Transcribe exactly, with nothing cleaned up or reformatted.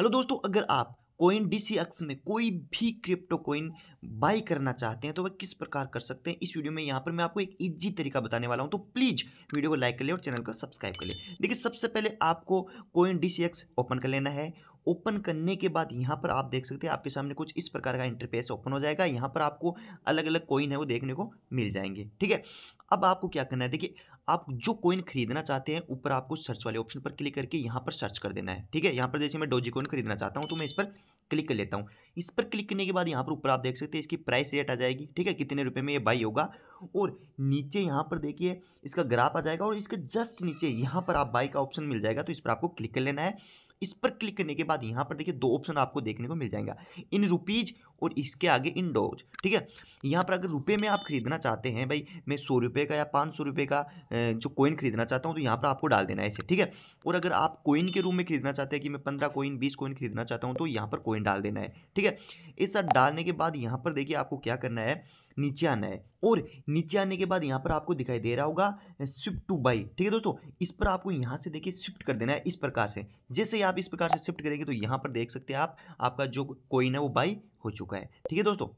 Hello दोस्तों, अगर आप कॉइन डी सी एक्स में कोई भी क्रिप्टो कॉइन बाई करना चाहते हैं तो वह किस प्रकार कर सकते हैं, इस वीडियो में यहाँ पर मैं आपको एक इजी तरीका बताने वाला हूँ। तो प्लीज़ वीडियो को लाइक कर ले और चैनल को सब्सक्राइब कर ले। देखिए, सबसे पहले आपको Coin D C X open कर लेना है। ओपन करने के बाद यहाँ पर आप देख सकते हैं आपके सामने कुछ इस प्रकार का इंटरफेस ओपन हो जाएगा। यहाँ पर आपको अलग अलग कॉइन है वो देखने को मिल जाएंगे। ठीक है, अब आपको क्या करना है, देखिए आप जो कॉइन खरीदना चाहते हैं ऊपर आपको सर्च वाले ऑप्शन पर क्लिक करके यहाँ पर सर्च कर देना है। ठीक है, यहाँ पर जैसे मैं डोजी कॉइन खरीदना चाहता हूँ तो मैं इस पर क्लिक कर लेता हूँ। इस पर क्लिक करने के बाद यहाँ पर ऊपर आप देख सकते हैं इसकी प्राइस रेट आ जाएगी। ठीक है, कितने रुपए में ये बाई होगा, और नीचे यहाँ पर देखिए इसका ग्राफ आ जाएगा और इसके जस्ट नीचे यहाँ पर आप बाई का ऑप्शन मिल जाएगा। तो इस पर आपको क्लिक कर लेना है। इस पर क्लिक करने के बाद यहाँ पर देखिए दो ऑप्शन आपको देखने को मिल जाएगा, इन रुपीज़ और इसके आगे इन डॉज। ठीक है, यहाँ पर अगर रुपए में आप खरीदना चाहते हैं, भाई मैं सौ रुपये का या पाँच सौ रुपये का जो कॉइन खरीदना चाहता हूँ तो यहाँ पर आपको डाल देना है इसे। ठीक है, और अगर आप कॉइन के रूप में खरीदना चाहते हैं कि मैं पंद्रह कॉइन बीस कॉइन खरीदना चाहता हूँ तो यहाँ पर कॉइन डाल देना है। ठीक है, ऐसा डालने के बाद यहाँ पर देखिए आपको क्या करना है, नीचे आना है, और नीचे आने के बाद यहाँ पर आपको दिखाई दे रहा होगा शिफ्ट टू बाई। ठीक है दोस्तों, इस पर आपको यहाँ से देखिए शिफ्ट कर देना है इस प्रकार से। जैसे ही आप इस प्रकार से शिफ्ट करेंगे तो यहाँ पर देख सकते हैं आप आपका जो कॉइन है वो बाई हो चुका है। ठीक है दोस्तों।